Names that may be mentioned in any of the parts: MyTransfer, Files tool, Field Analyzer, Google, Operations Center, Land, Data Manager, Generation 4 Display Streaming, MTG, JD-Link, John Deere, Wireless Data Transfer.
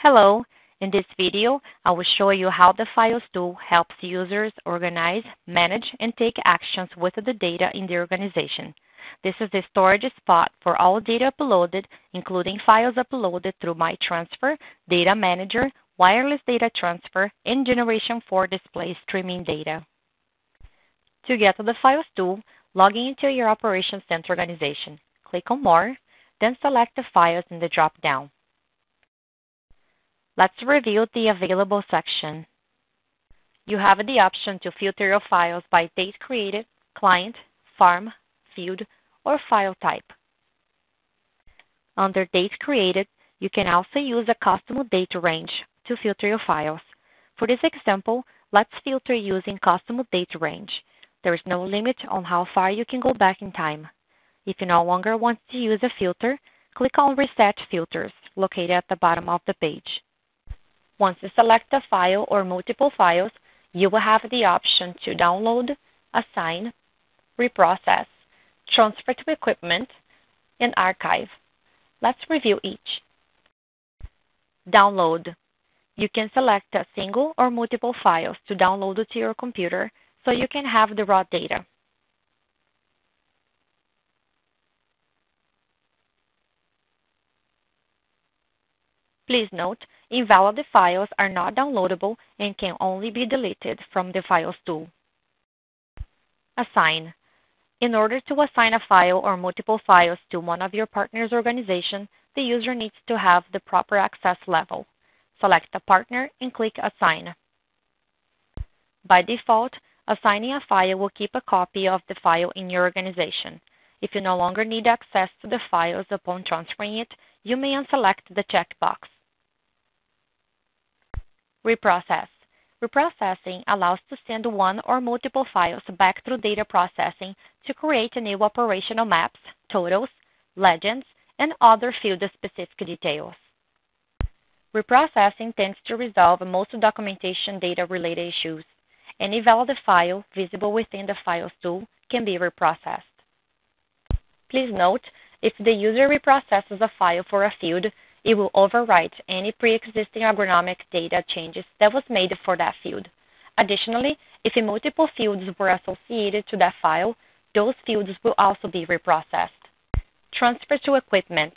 Hello, in this video, I will show you how the Files tool helps users organize, manage, and take actions with the data in their organization. This is the storage spot for all data uploaded, including files uploaded through My Transfer, Data Manager, Wireless Data Transfer, and Generation 4 Display Streaming data. To get to the Files tool, log into your Operations Center organization. Click on More, then select the files in the drop-down. Let's review the Available section. You have the option to filter your files by date created, client, farm, field, or file type. Under Date Created, you can also use a custom date range to filter your files. For this example, let's filter using custom date range. There is no limit on how far you can go back in time. If you no longer want to use a filter, click on Reset Filters, located at the bottom of the page. Once you select a file or multiple files, you will have the option to download, assign, reprocess, transfer to equipment, and archive. Let's review each. Download. You can select a single or multiple files to download to your computer so you can have the raw data. Please note, invalid files are not downloadable and can only be deleted from the Files tool. Assign. In order to assign a file or multiple files to one of your partner's organization, the user needs to have the proper access level. Select a partner and click Assign. By default, assigning a file will keep a copy of the file in your organization. If you no longer need access to the files upon transferring it, you may unselect the checkbox. Reprocess. Reprocessing allows to send one or multiple files back through data processing to create new operational maps, totals, legends, and other field-specific details. Reprocessing tends to resolve most documentation data-related issues. Any valid file visible within the Files tool can be reprocessed. Please note, if the user reprocesses a file for a field, it will overwrite any pre-existing agronomic data changes that was made for that field. Additionally, if multiple fields were associated to that file, those fields will also be reprocessed. Transfer to equipment.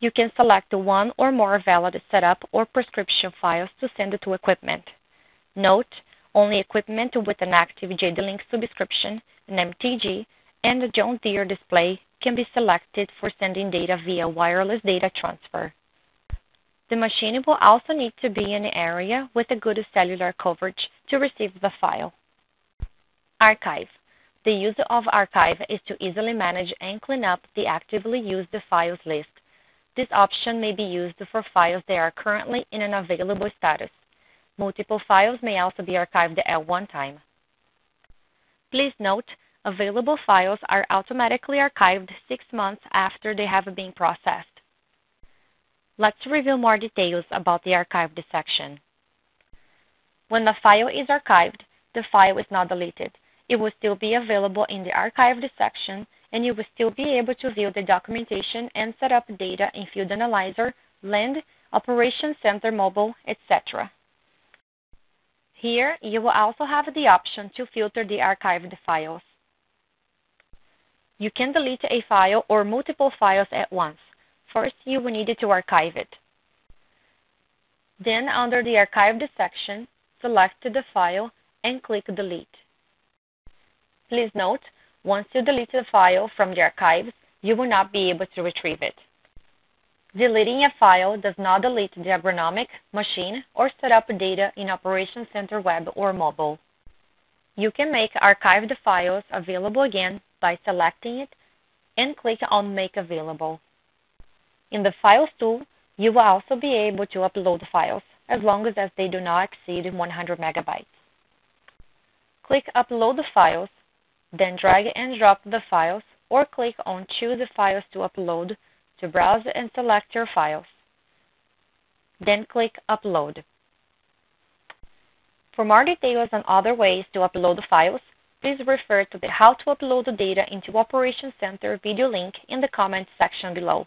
You can select one or more valid setup or prescription files to send to equipment. Note, only equipment with an active JD-Link subscription, an MTG, and a John Deere display can be selected for sending data via Wireless Data Transfer. The machine will also need to be in an area with a good cellular coverage to receive the file. Archive. The use of Archive is to easily manage and clean up the actively used files list. This option may be used for files that are currently in an available status. Multiple files may also be archived at one time. Please note, available files are automatically archived 6 months after they have been processed. Let's review more details about the Archived section. When the file is archived, the file is not deleted. It will still be available in the Archived section, and you will still be able to view the documentation and set up data in Field Analyzer, Land, Operations Center Mobile, etc. Here, you will also have the option to filter the archived files. You can delete a file or multiple files at once. First, you will need to archive it. Then, under the Archived section, select the file and click Delete. Please note, once you delete the file from the archives, you will not be able to retrieve it. Deleting a file does not delete the agronomic, machine, or setup data in Operations Center Web or Mobile. You can make archived files available again by selecting it and click on Make Available. In the Files tool, you will also be able to upload files, as long as they do not exceed 100 megabytes. Click Upload Files, then drag and drop the files, or click on Choose Files to Upload to browse and select your files. Then click Upload. For more details on other ways to upload files, please refer to the How to Upload Data into Operations Center video link in the comments section below.